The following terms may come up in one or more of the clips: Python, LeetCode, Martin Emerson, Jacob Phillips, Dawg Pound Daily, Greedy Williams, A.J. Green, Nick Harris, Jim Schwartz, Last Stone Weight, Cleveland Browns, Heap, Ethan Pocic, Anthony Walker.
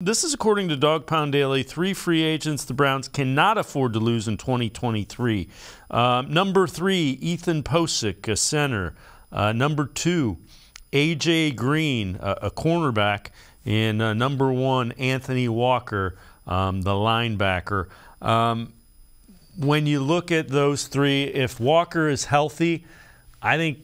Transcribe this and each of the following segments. This is according to Dog Pound Daily. 3 free agents the Browns cannot afford to lose in 2023. Number 3, Ethan Pocic, a center. Number 2, A.J. Green, a cornerback. And number 1, Anthony Walker, the linebacker. When you look at those 3, if Walker is healthy, I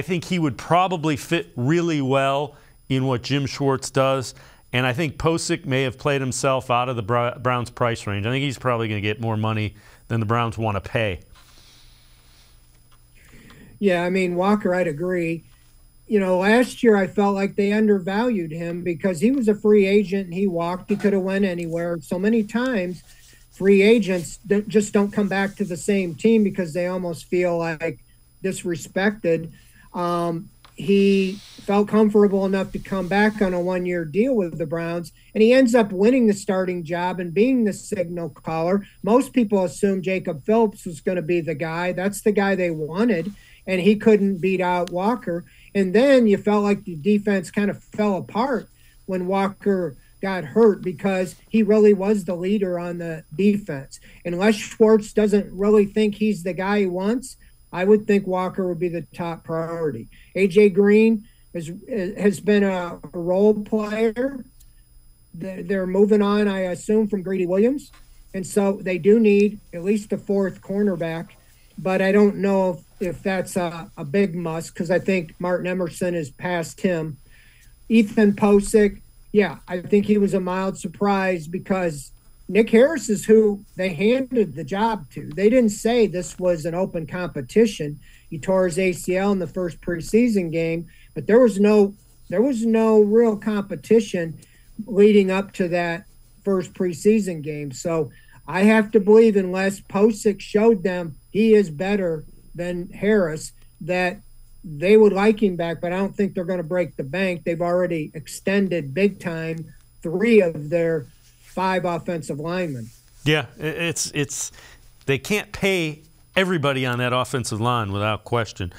think he would probably fit really well in what Jim Schwartz does. And I think Pocic may have played himself out of the Browns' price range. I think he's probably going to get more money than the Browns want to pay. Yeah, I mean, Walker, I'd agree. You know, last year I felt like they undervalued him because he was a free agent and he walked. He could have went anywhere. So many times free agents just don't come back to the same team because they almost feel like disrespected. He felt comfortable enough to come back on a one-year deal with the Browns, and he ends up winning the starting job and being the signal caller. Most people assumed Jacob Phillips was going to be the guy. That's the guy they wanted, and he couldn't beat out Walker. And then you felt like the defense kind of fell apart when Walker got hurt because he really was the leader on the defense. Unless Schwartz doesn't really think he's the guy he wants, I would think Walker would be the top priority. A.J. Green has been a role player. They're moving on, I assume, from Greedy Williams. And so they do need at least a 4th cornerback. But I don't know if that's a big must because I think Martin Emerson is past him. Ethan Pocic, yeah, I think he was a mild surprise because Nick Harris is who they handed the job to. They didn't say this was an open competition. He tore his ACL in the first preseason game, but there was no real competition leading up to that first preseason game. So I have to believe, unless Pocic showed them he is better than Harris, that they would like him back, but I don't think they're going to break the bank. They've already extended big time 3 of their 5 offensive linemen. Yeah, they can't pay everybody on that offensive line without question.